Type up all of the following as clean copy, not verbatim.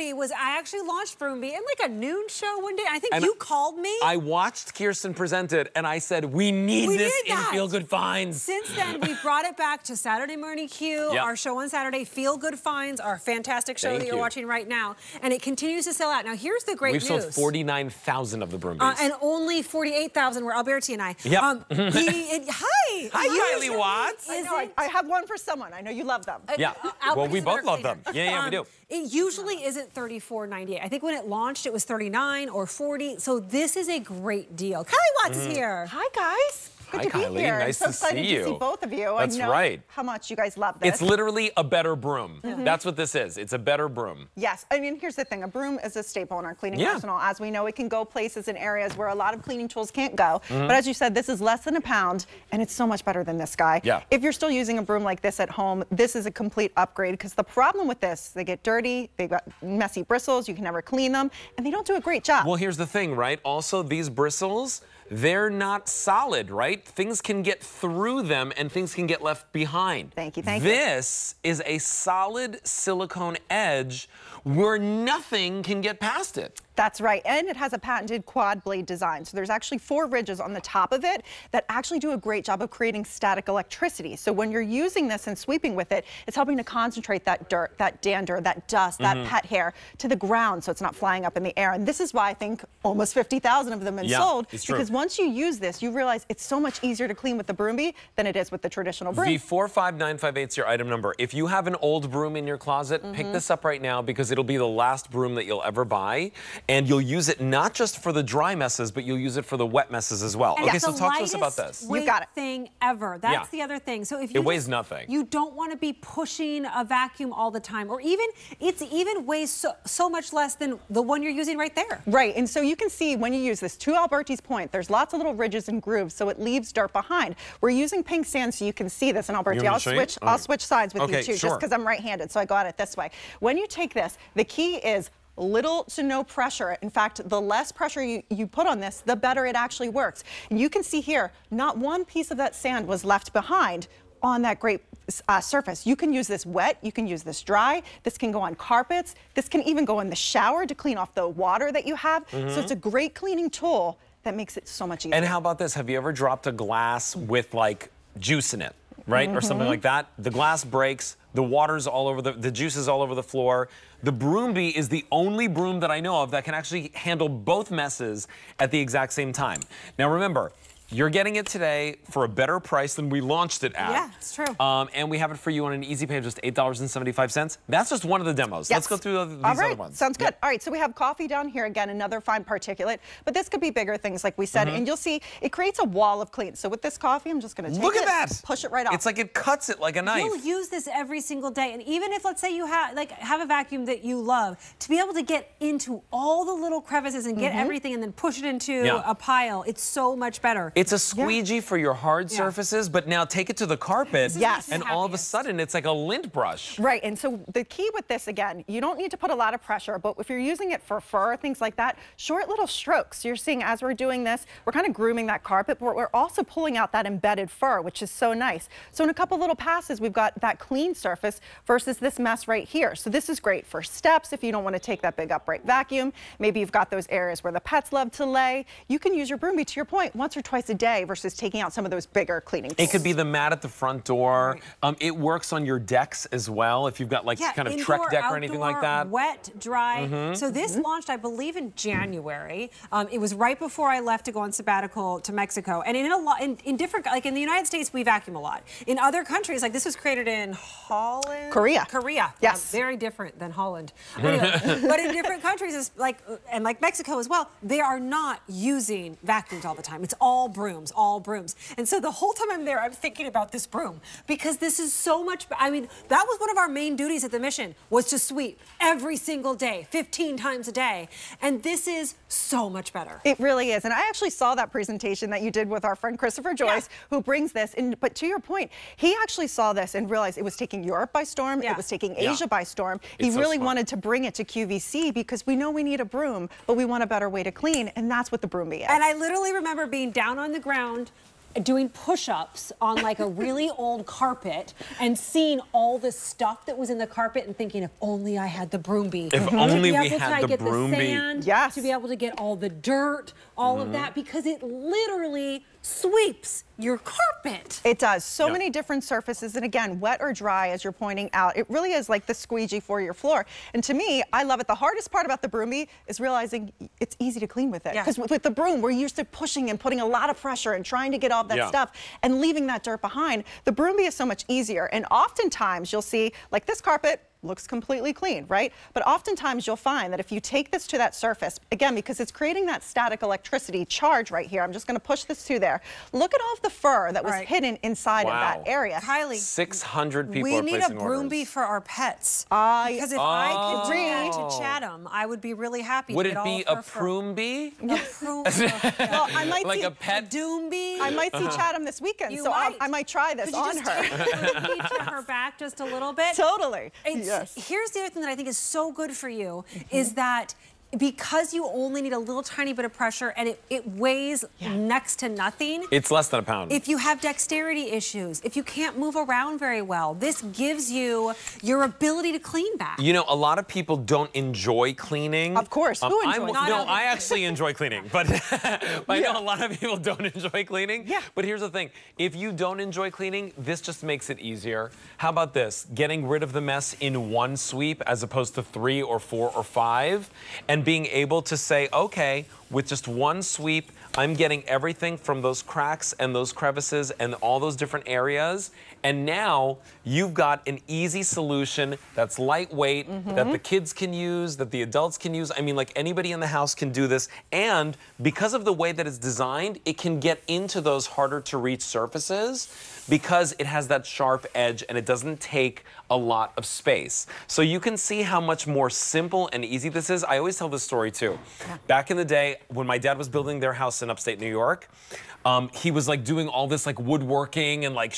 Broombi was, I actually launched Broombi in like a noon show one day. I think you called me. I watched Kirsten present it and I said, we need this in Feel Good Finds. Since then, we brought it back to Saturday Morning Q, our show on Saturday, Feel Good Finds, our fantastic show that you're watching right now. And it continues to sell out. Now, here's the great news. We've sold 49,000 of the Broombis. And only 48,000 were Alberti and I. Yep. Hi, Kylie Watts. I have one for someone. I know you love them. Yeah. Well, we both love them. Yeah, we do. It usually isn't $34.98. I think when it launched, it was $39 or $40. So this is a great deal. Kylie Watts is here. Hi, guys. Good to be here. Nice to see you. Both of you. That's right. How much you guys love this? It's literally a better broom. That's what this is. It's a better broom. Yes. I mean, here's the thing. A broom is a staple in our cleaning arsenal. As we know, it can go places and areas where a lot of cleaning tools can't go. But as you said, this is less than a pound, and it's so much better than this guy. Yeah. If you're still using a broom like this at home, this is a complete upgrade because the problem with this, they get dirty, they've got messy bristles, you can never clean them, and they don't do a great job. Well, here's the thing, right? Also, these bristles, they're not solid, right? Things can get through them and things can get left behind. Thank you. This is a solid silicone edge where nothing can get past it. That's right, and it has a patented quad blade design. So there's actually 4 ridges on the top of it that actually do a great job of creating static electricity. So when you're using this and sweeping with it, it's helping to concentrate that dirt, that dander, that dust, that pet hair to the ground so it's not flying up in the air. And this is why I think almost 50,000 of them have been sold. Because once you use this, you realize it's so much easier to clean with the Broombi than it is with the traditional broom. V45958 is your item number. If you have an old broom in your closet, pick this up right now because it'll be the last broom that you'll ever buy. And you'll use it not just for the dry messes, but you'll use it for the wet messes as well. And okay, so talk to us about this. You've got it. Thing ever. That's the other thing. So if you weighs nothing. You don't want to be pushing a vacuum all the time, or even it's even weighs so much less than the one you're using right there. Right. And so you can see when you use this, to Alberti's point, there's lots of little ridges and grooves, so it leaves dirt behind. We're using pink sand, so you can see this. And Alberti, I'll switch sides with you too, just because I'm right-handed, so I got it this way. When you take this, the key is little to no pressure. In fact, the less pressure you put on this, the better it actually works. And you can see here, not one piece of that sand was left behind on that great surface. You can use this wet, you can use this dry, this can go on carpets, this can even go in the shower to clean off the water that you have. So it's a great cleaning tool that makes it so much easier. And how about this? Have you ever dropped a glass with like juice in it, right? Or something like that? The glass breaks. The water's all over, the juice is all over the floor. The Broombi is the only broom that I know of that can actually handle both messes at the exact same time. Now remember, you're getting it today for a better price than we launched it at. Yeah, it's true. And we have it for you on an easy pay of just $8.75. That's just one of the demos. Yes. Let's go through these other ones. Sounds good. All right, so we have coffee down here again, another fine particulate, but this could be bigger things like we said, and you'll see it creates a wall of clean. So with this coffee, I'm just gonna take push it right off. It's like it cuts it like a knife. You'll use this every single day, and even if, let's say, you have a vacuum that you love, to be able to get into all the little crevices and get everything and then push it into a pile, it's so much better. It's a squeegee for your hard surfaces, but now take it to the carpet, and all of a sudden it's like a lint brush. Right, and so the key with this, again, you don't need to put a lot of pressure, but if you're using it for fur, things like that, short little strokes. You're seeing as we're doing this, we're kind of grooming that carpet, but we're also pulling out that embedded fur, which is so nice. So in a couple little passes, we've got that clean surface versus this mess right here. So this is great for steps if you don't want to take that big upright vacuum. Maybe you've got those areas where the pets love to lay. You can use your Broombi, to your point, once or twice a day versus taking out some of those bigger cleaning tools. It could be the mat at the front door. It works on your decks as well if you've got like kind of indoor, trek deck outdoor, or anything like that. Wet, dry. So this launched, I believe, in January. It was right before I left to go on sabbatical to Mexico. And in different, like in the United States, we vacuum a lot. In other countries, like this was created in Holland, Korea. Yes, very different than Holland. Anyway, but in different countries, it's like and like Mexico as well, they are not using vacuums all the time. It's all brooms. And so the whole time I'm there, I'm thinking about this broom because this is so much, I mean, that was one of our main duties at the mission, was to sweep every single day, 15 times a day. And this is so much better. It really is. And I actually saw that presentation that you did with our friend Christopher Joyce, who brings this in, but to your point, he actually saw this and realized it was taking Europe by storm, it was taking Asia by storm. He really wanted to bring it to QVC because we know we need a broom, but we want a better way to clean, and that's what the Broombi is. And I literally remember being down on the ground doing push-ups on like a really old carpet and seeing all the stuff that was in the carpet and thinking, if only I had the Broombi. If only we had the Broombi. Yes. To be able to get all the dirt, all of that, because it literally sweeps your carpet. It does. So many different surfaces, and again, wet or dry, as you're pointing out, it really is like the squeegee for your floor. And to me, I love it. The hardest part about the Broombi is realizing it's easy to clean with it. Because with the broom, we're used to pushing and putting a lot of pressure and trying to get all that stuff and leaving that dirt behind. The Broombi is so much easier, and oftentimes you'll see, like this carpet, looks completely clean, right? But oftentimes you'll find that if you take this to that surface, again, because it's creating that static electricity charge right here, I'm just gonna push this to there. Look at all of the fur that was hidden inside of that area. Kylie, 600 people are placing orders. We need a Broombi for our pets. Because if I could bring to Chatham, I would be really happy. Would it be a Broombi? A Broombi. Well, I might like a pet Doombi. I might see Chatham this weekend, so I might try this on her. Could you just take the Broombi to her back just a little bit? Totally. Yes. Here's the other thing that I think is so good for you is that because you only need a little tiny bit of pressure and it weighs next to nothing. It's less than a pound. If you have dexterity issues, if you can't move around very well, this gives you your ability to clean back. You know, a lot of people don't enjoy cleaning. Of course, who enjoys cleaning? No, I actually enjoy cleaning, but I know a lot of people don't enjoy cleaning. Yeah. But here's the thing, if you don't enjoy cleaning, this just makes it easier. How about this, getting rid of the mess in one sweep as opposed to 3 or 4 or 5, and being able to say, okay, with just one sweep, I'm getting everything from those cracks and those crevices and all those different areas. And now you've got an easy solution that's lightweight, that the kids can use, that the adults can use. I mean, like anybody in the house can do this. And because of the way that it's designed, it can get into those harder to reach surfaces because it has that sharp edge and it doesn't take a lot of space. So you can see how much more simple and easy this is. I always tell this story too. Back in the day, when my dad was building their house in upstate New York, he was like doing all this like woodworking and like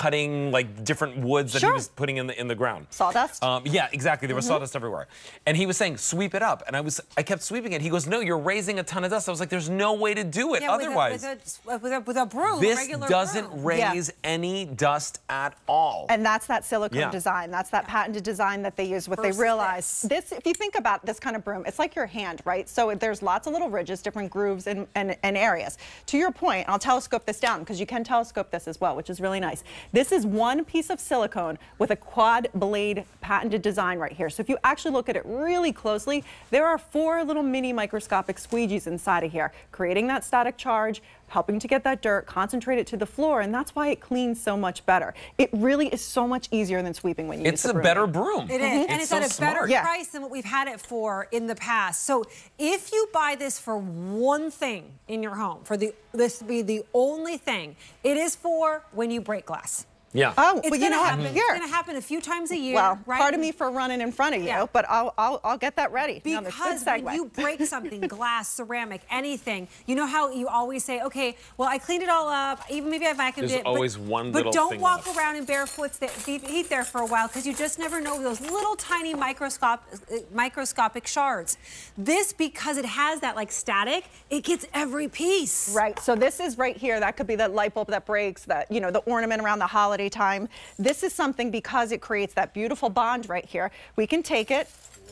cutting like different woods that he was putting in the ground. Sawdust? Yeah, exactly. There was sawdust everywhere. And he was saying, sweep it up. And I kept sweeping it. He goes, no, you're raising a ton of dust. I was like, there's no way to do it otherwise. With a broom, this doesn't raise any dust at all. And that's that silicone design. That's that patented design that they use. What they realize, this, if you think about this kind of broom, it's like your hand, right? So there's lots of little ridges, different grooves and areas. To your point, I'll telescope this down because you can telescope this as well, which is really nice. This is one piece of silicone with a quad blade patented design right here. So if you actually look at it really closely, there are 4 little mini microscopic squeegees inside of here, creating that static charge, helping to get that dirt, concentrate it to the floor, and that's why it cleans so much better. It really is so much easier than sweeping when you use the broom. It's a better broom. It is, and it's at a better price than what we've had it for in the past. So if you buy this for one thing in your home, for this be the only thing, it is for when you break glass. Yeah. Oh, it's well, you know, it's going to happen a few times a year. Well, pardon me for running in front of you, but I'll get that ready. Because when you break something, glass, ceramic, anything, you know how you always say, okay, well, I cleaned it all up. Even maybe I vacuumed it. There's always one little thing. But don't walk around in bare feet there for a while because you just never know those little tiny microscopic shards. This, because it has that like static, it gets every piece. Right. So this is right here. That could be that light bulb that breaks, that you know, the ornament around the holiday time. This is something because it creates that beautiful bond right here. We can take it.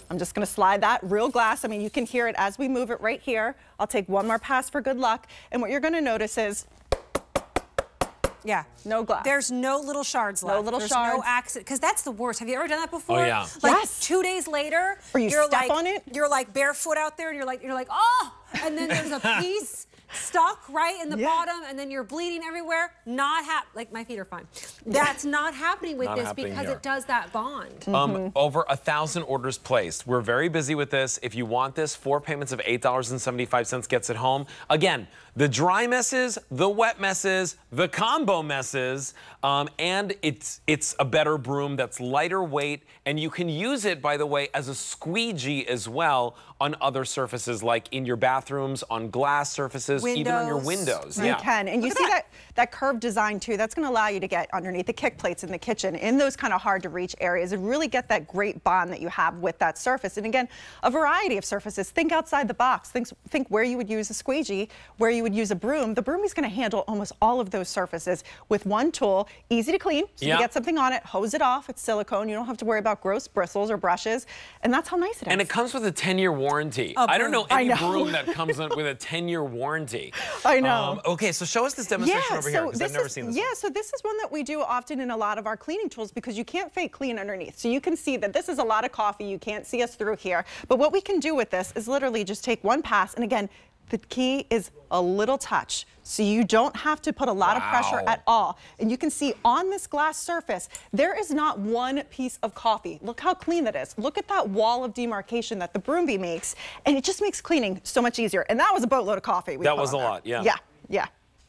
I'm just going to slide that real glass. I mean, you can hear it as we move it right here. I'll take one more pass for good luck. And what you're going to notice is no glass. There's no little shards left. No little shards. There's no accident. Because that's the worst. Have you ever done that before? Oh, yeah. Like 2 days later, or you're step like, on it. You're like barefoot out there and you're like, oh, and then there's a piece stuck right in the bottom, and then you're bleeding everywhere. Not like my feet are fine. That's not happening with this because it does that bond. Over 1,000 orders placed. We're very busy with this. If you want this, 4 payments of $8.75 gets it home. Again, the dry messes, the wet messes, the combo messes, and it's a better broom that's lighter weight, and you can use it, by the way, as a squeegee as well on other surfaces, like in your bathrooms, on glass surfaces. those even on your windows. You can. And you see that curved design too. That's going to allow you to get underneath the kick plates in the kitchen, in those kind of hard to reach areas, and really get that great bond that you have with that surface. And again, a variety of surfaces. Think outside the box. Think where you would use a squeegee, where you would use a broom. The broom is going to handle almost all of those surfaces with one tool. Easy to clean. So you get something on it, hose it off. It's silicone. You don't have to worry about gross bristles or brushes. And that's how nice it is. And it comes with a 10-year warranty. I don't know any broom that comes with a 10-year warranty. I know. Okay, so show us this demonstration over here, because I've never seen this one. Yeah, so this is one that we do often in a lot of our cleaning tools, because you can't fake clean underneath. So you can see that this is a lot of coffee. You can't see us through here. But what we can do with this is literally just take one pass. And again, the key is a little touch. So you don't have to put a lot of pressure at all. And you can see on this glass surface, there is not one piece of coffee. Look how clean that is. Look at that wall of demarcation that the Broombi makes. And it just makes cleaning so much easier. And that was a boatload of coffee. That was a lot, yeah.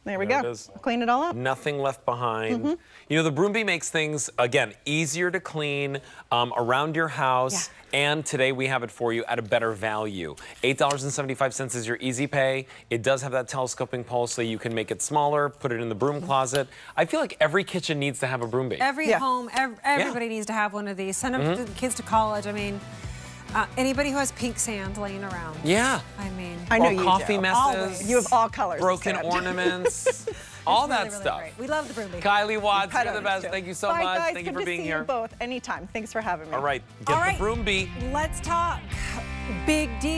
There we go. Clean it all up. Nothing left behind. You know, the Broombi makes things, again, easier to clean around your house. And today we have it for you at a better value. $8.75 is your easy pay. It does have that telescoping pole, so you can make it smaller, put it in the broom closet. I feel like every kitchen needs to have a Broombi. Every home, everybody needs to have one of these. Send them to the kids to college. I mean, anybody who has pink sand laying around. I mean, I know you coffee do. Messes. Always. You have all colors. Broken ornaments. all really, that really stuff. Great. We love the Broombi. Kylie Watts, you're the best. Thank you so much. Guys, thank you for being here. You both anytime. Thanks for having me. All right, get the Broombi. Let's talk. Big deal.